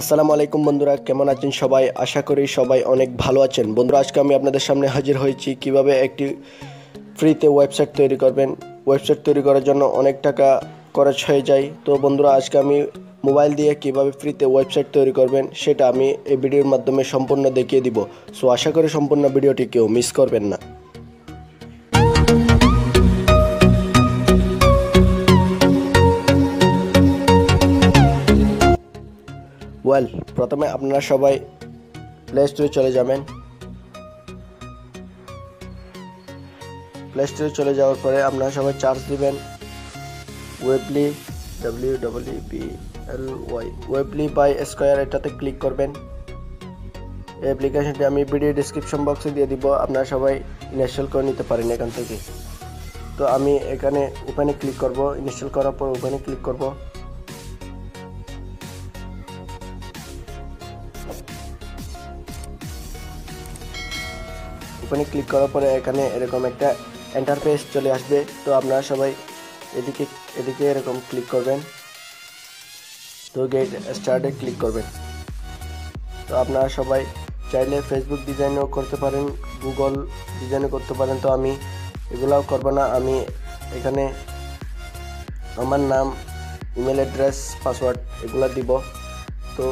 আসসালামু আলাইকুম বন্ধুরা, কেমন আছেন সবাই? আশা করি সবাই অনেক ভালো আছেন। বন্ধুরা, আজকে আমি আপনাদের সামনে হাজির হয়েছি কিভাবে একটি ফ্রিতে ওয়েবসাইট তৈরি করবেন। ওয়েবসাইট তৈরি করার জন্য অনেক টাকা খরচ হয়ে যায়। তো বন্ধুরা, আজকে আমি মোবাইল দিয়ে কিভাবে ফ্রিতে ওয়েবসাইট তৈরি করবেন সেটা আমি এই ভিডিওর মাধ্যমে সম্পূর্ণ দেখিয়ে দিব। সো আশা করি সম্পূর্ণ ভিডিওটি কেউ মিস করবেন না। প্রথমে আপনারা সবাই প্লে স্টোরে চলে যাবেন। প্লে স্টোরে চলে যাওয়ার পরে আপনারা সবাই সার্চ দিবেন Weebly, WEEBLY, Weebly by Square. এটাতে ক্লিক করবেন। অ্যাপ্লিকেশনটি আমি ভিডিও ডেসক্রিপশন বক্সে দিয়ে দিব, আপনারা সবাই ইনস্টল করে নিতে পারেন এখান থেকে। তো আমি এখানে ওপেনে ক্লিক করব। ইনস্টল করার পর ওপেনে ক্লিক করব। ওপেনে ক্লিক করার পরে এখানে এরকম একটা ইন্টারফেস চলে আসবে। তো আপনারা সবাই এদিকে এরকম ক্লিক করবেন। তো গেট স্টার্টে ক্লিক করবেন। তো আপনারা সবাই চাইলে ফেসবুক ডিজাইনও করতে পারেন, গুগল ডিজাইনও করতে পারেন। তো আমি এগুলাও করবো না। আমি এখানে আমার নাম, ইমেল অ্যাড্রেস, পাসওয়ার্ড এগুলো দিব। তো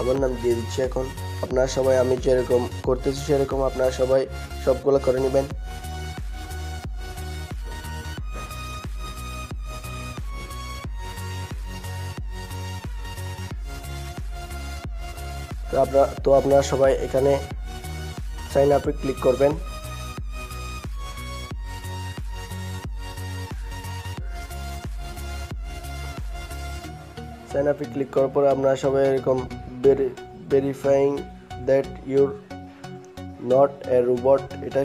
আমার নাম দিয়ে দিচ্ছি এখন। আপনারা সবাই আমি যেরকম করতেছি সেরকম আপনারা সবাই সবগুলো করে নেবেন। তো আপনারা সবাই এখানে সাইন আপে ক্লিক করবেন। সাইন আপে ক্লিক করার পরে আপনারা সবাই এরকম verifying that you're not a robot, এটা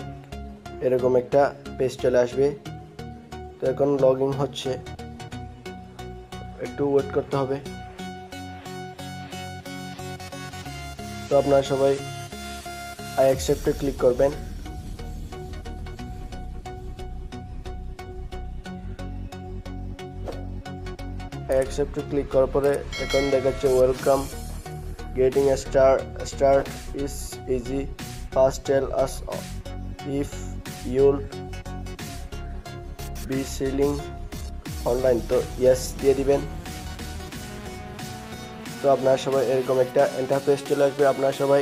এরকম একটা পেজ চলে আসবে। তো এখন লগ ইন হচ্ছে, একটু ওয়েট করতে হবে। তো আপনারা সবাই আই অ্যাকসেপ্টে ক্লিক করবেন। আই অ্যাকসেপ্টে ক্লিক করার পরে এখন দেখাচ্ছে welcome, getting a start is easy, first tell us if you'll be selling online. তো ইয়েস দিয়ে দিবেন। তো আপনারা সবাই এরকম একটা ইন্টারফেস চলে আসবে। আপনারা সবাই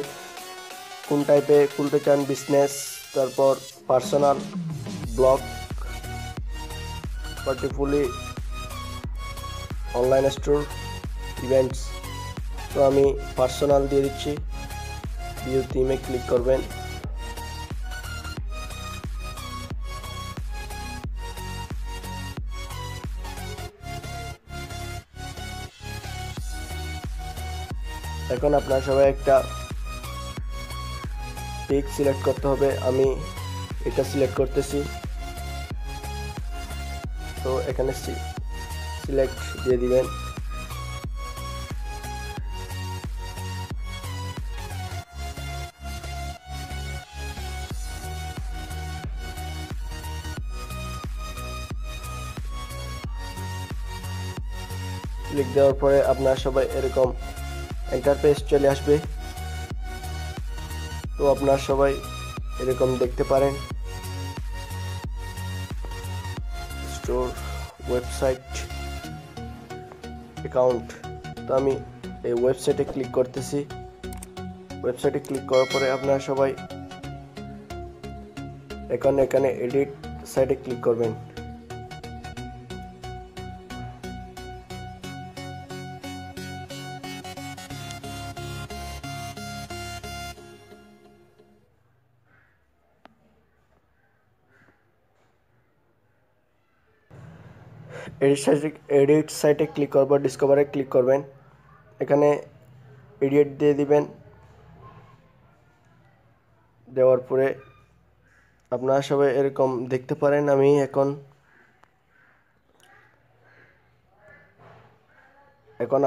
কোন টাইপে খুলতে চান, বিজনেস, তারপর personal, blog, particularly online store, events. তো আমি পার্সোনাল দিয়ে দিচ্ছি। ভিউ থিমে ক্লিক করবেন। এখন আপনার সবাই একটা পিক সিলেক্ট করতে হবে। আমি এটা সিলেক্ট করতেছি। তো এখানে সিলেক্ট দিয়ে দিবেন। ক্লিক দেওয়ার পরে আপনার সবাই এরকম ইন্টারফেস চলে আসবে। তো আপনারা সবাই এরকম দেখতে পারেন স্টোর, ওয়েবসাইট, অ্যাকাউন্ট। তো আমি এই ওয়েবসাইটে ক্লিক করতেছি। ওয়েবসাইটে ক্লিক করার পরে আপনারা সবাই এখানে এডিট সাইটে ক্লিক করবেন। এডিট সাইটে ক্লিক করব, ডিসকভারে ক্লিক করবেন। এখানে এডিট দিয়ে দিবেন। দেওয়ার পরে আপনারা সবাই এরকম দেখতে পারেন। আমি এখন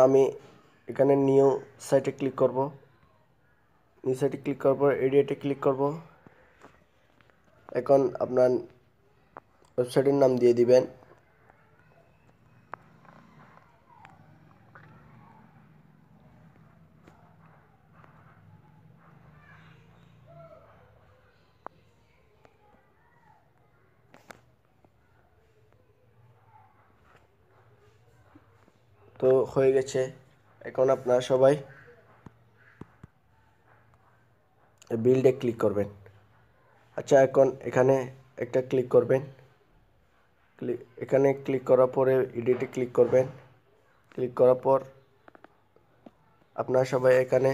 আমি এখানে নিউ সাইটে ক্লিক করব। নিউ সাইটে ক্লিক করার পর এডিটে ক্লিক করব। এখন আপনার ওয়েবসাইটের নাম দিয়ে দিবেন। তো হয়ে গেছে। এখন আপনারা সবাই বিল্ডে ক্লিক করবেন। আচ্ছা, এখন এখানে একটা ক্লিক করবেন, এখানে ক্লিক করার পরে এডিটে ক্লিক করবেন। ক্লিক করার পর আপনারা সবাই এখানে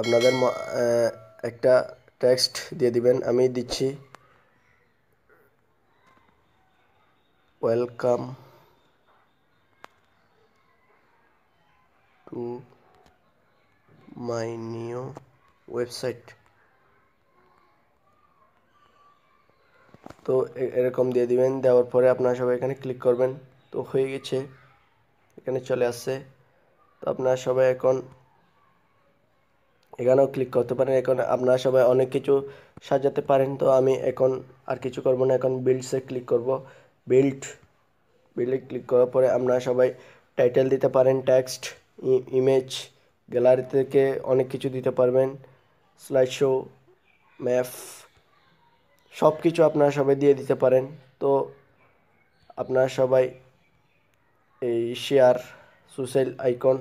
আপনাদের একটা টেক্সট দিয়ে দিবেন। আমি দিচ্ছি welcome to my new website. তো এরকম দিয়ে দিবেন। দেওয়ার পরে আপনারা সবাই এখানে ক্লিক করবেন। তো হয়ে গেছে, এখানে চলে আসছে। তো আপনারা সবাই এখন এখানেও ক্লিক করতে পারেন। এখন আপনারা সবাই অনেক কিছু সাজাতে পারেন। তো আমি এখন আর কিছু করব না, এখন বিল্ডসে ক্লিক করব। বিল্ডে ক্লিক করার পরে আপনারা সবাই টাইটেল দিতে পারেন, টেক্সট, ইমেজ, গ্যালারি থেকে অনেক কিছু দিতে পারবেন, স্লাইড শো, ম্যাপ, সব কিছু আপনারা সবাই দিয়ে দিতে পারেন। তো আপনারা সবাই এই শেয়ার সোশ্যাল আইকন,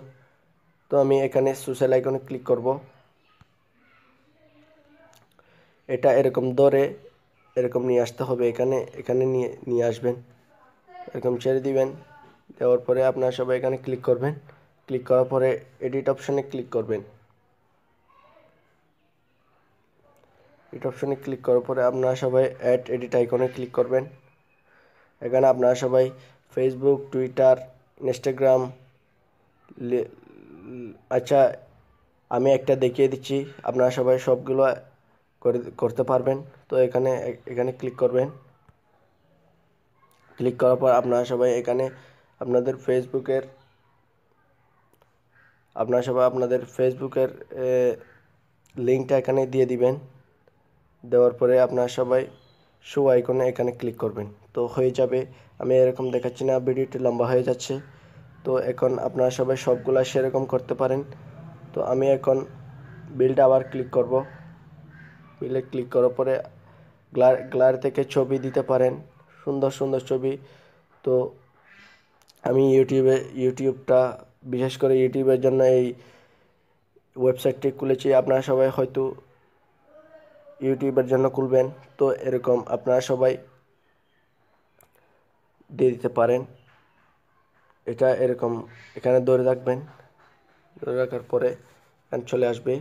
তো আমি এখানে সোশ্যাল আইকনে ক্লিক করব। এটা এরকম ধরে এরকম নিয়ে আসতে হবে, এখানে এখানে নিয়ে আসবেন, এরকম ছেড়ে দিবেন। দেওয়ার পরে আপনারা সবাই এখানে ক্লিক করবেন। ক্লিক করার পরে এডিট অপশনে ক্লিক করবেন। এডিট অপশনে ক্লিক করার পরে আপনারা সবাই অ্যাড এডিট আইকনে ক্লিক করবেন। এখানে আপনারা সবাই ফেসবুক, টুইটার, ইনস্টাগ্রাম। আচ্ছা, আমি একটা দেখিয়ে দিচ্ছি, আপনারা সবাই সবগুলো করতে পারবেন। তো এখানে ক্লিক করবেন। ক্লিক করার পর আপনারা সবাই এখানে আপনাদের ফেসবুকের লিঙ্কটা এখানে দিয়ে দিবেন। দেওয়ার পরে আপনারা সবাই শো আইকনে এখানে ক্লিক করবেন। তো হয়ে যাবে। আমি এরকম দেখাচ্ছি না, ভিডিওটি লম্বা হয়ে যাচ্ছে। তো এখন আপনারা সবাই সবগুলা সেরকম করতে পারেন। তো আমি এখন বিল্ড আবার ক্লিক করব। বিল্ডে ক্লিক করার পরে গ্যালারি থেকে ছবি দিতে পারেন, সুন্দর সুন্দর ছবি। তো আমি ইউটিউবটা বিশেষ করে ইউটিউবের জন্য এই ওয়েবসাইটটি খুলেছি। আপনারা সবাই হয়তো ইউটিউবের জন্য খুলবেন। তো এরকম আপনারা সবাই দিয়ে দিতে পারেন। এটা এরকম এখানে ধরে রাখবেন, ধরে রাখার পরে এখানে চলে আসবে।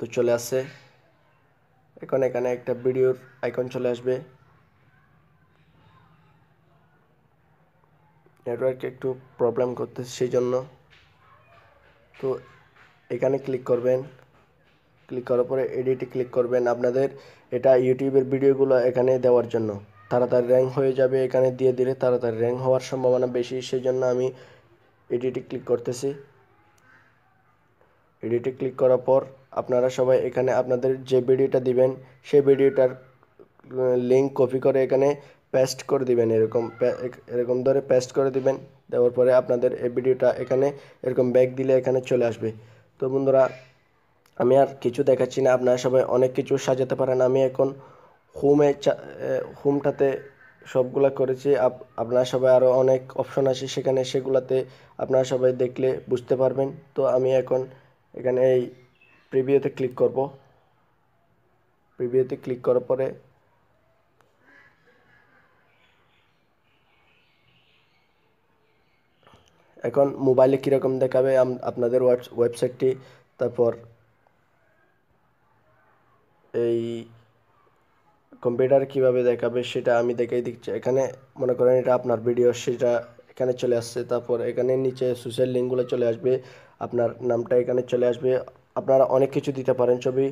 তো চলে আসছে। এখন এখানে একটা ভিডিওর আইকন চলে আসবে। নেটওয়ার্ক একটু প্রবলেম করতেছে সেই জন্য। তো এখানে ক্লিক করবেন। ক্লিক করার পরে এডিটে ক্লিক করবেন। আপনাদের এটা ইউটিউবের ভিডিওগুলো এখানে দেওয়ার জন্য তাড়াতাড়ি র্যাঙ্ক হয়ে যাবে। এখানে দিয়ে দিলে তাড়াতাড়ি র্যাঙ্ক হওয়ার সম্ভাবনা বেশি, সেই জন্য আমি এডিটে ক্লিক করতেছি। এডিটে ক্লিক করার পর আপনারা সবাই এখানে আপনাদের যে ভিডিওটা দিবেন সেই ভিডিওটার লিঙ্ক কপি করে এখানে পেস্ট করে দিবেন। এরকম ধরে পেস্ট করে দিবেন। দেওয়ার পরে আপনাদের এই ভিডিওটা এখানে এরকম ব্যাক দিলে এখানে চলে আসবে। তো বন্ধুরা, আমি আর কিছু দেখাচ্ছি না, আপনারা সবাই অনেক কিছু সাজাতে পারেন। আমি এখন হোমটাতে সবগুলা করেছি। আপনারা সবাই আরও অনেক অপশন আছে সেখানে, সেগুলাতে আপনারা সবাই দেখলে বুঝতে পারবেন। তো আমি এখন এখানে এই প্রিভিউতে ক্লিক করব। প্রিভিউতে ক্লিক করার পরে এখন মোবাইলে কীরকম দেখাবে আপনাদের ওয়েবসাইটটি, তারপর এই কম্পিউটার কিভাবে দেখাবে সেটা আমি দেখাই দিচ্ছি। এখানে মনে করেন এটা আপনার ভিডিও, সেটা এখানে চলে আসছে। তারপর এখানে নিচে সোশ্যাল লিঙ্কগুলো চলে আসবে, আপনার নামটা এখানে চলে আসবে। আপনারা অনেক কিছু দিতে পারেন ছবি।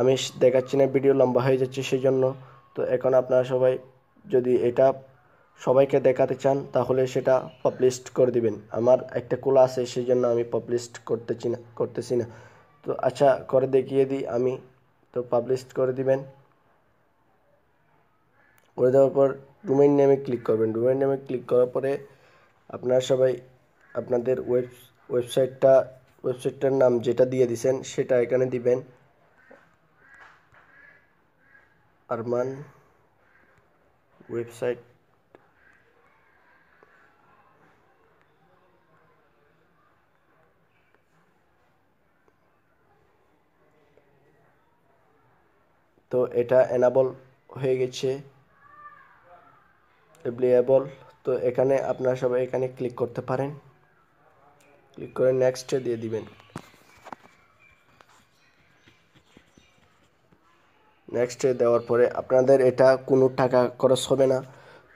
আমি দেখাচ্ছি না, ভিডিও লম্বা হয়ে যাচ্ছে সেই জন্য। তো এখন আপনারা সবাই যদি এটা সবাইকে দেখাতে চান তাহলে সেটা পাবলিশ করে দিবেন। আমার একটা খোলা আছে সেই জন্য আমি পাবলিশ করতেছি না। তো আচ্ছা, করে দেখিয়ে দিই আমি। তো পাবলিশ করে দিবেন। করে দেওয়ার পর ডোমেইন নেমে ক্লিক করবেন। ডোমেইন নেমে ক্লিক করার পরে আপনারা সবাই আপনাদের ওয়েবসাইটটার নাম যেটা দিয়ে দিবেন সেটা এখানে দিবেন। अरमान वेबसाइट तो एटा एनाबल हो गेछे एबल तो एखाने आपनारा सबाई एखाने क्लिक करते पारें क्लिक करे नेक्स्ट दिए दिबेन नेक्स्ट দেওয়ার পরে আপনাদের এটা কোনো টাকা খরচ হবে না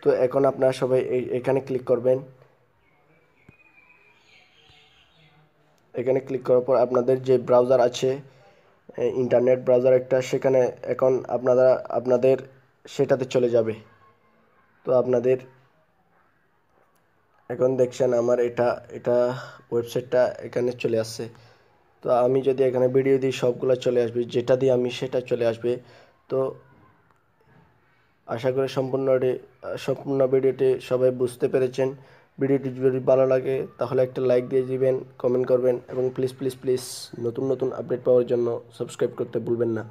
তো এখন আপনারা সবাই এখানে ক্লিক করবেন এখানে ক্লিক করার পর আপনাদের যে ব্রাউজার আছে ইন্টারনেট ব্রাউজার একটা সেখানে এখন আপনারা আপনাদের সেটাতে চলে যাবে তো আপনাদের এখন দেখছেন আমার এটা ওয়েবসাইটটা এখানে চলে আসছে তো আমি যদি এখানে ভিডিও দিই সবগুলা চলে আসবে যেটা দিয়ে আমি সেটা চলে আসবে তো আশা করি সম্পূর্ণ ভিডিওটি সবাই বুঝতে পেরেছেন ভিডিওটি যদি ভালো লাগে তাহলে একটা লাইক দিয়ে দিবেন কমেন্ট করবেন এবং প্লিজ প্লিজ প্লিজ নতুন নতুন আপডেট পাওয়ার জন্য সাবস্ক্রাইব করতে ভুলবেন না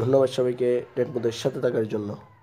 ধন্যবাদ সবাইকে টেকনোদের সাথে থাকার জন্য।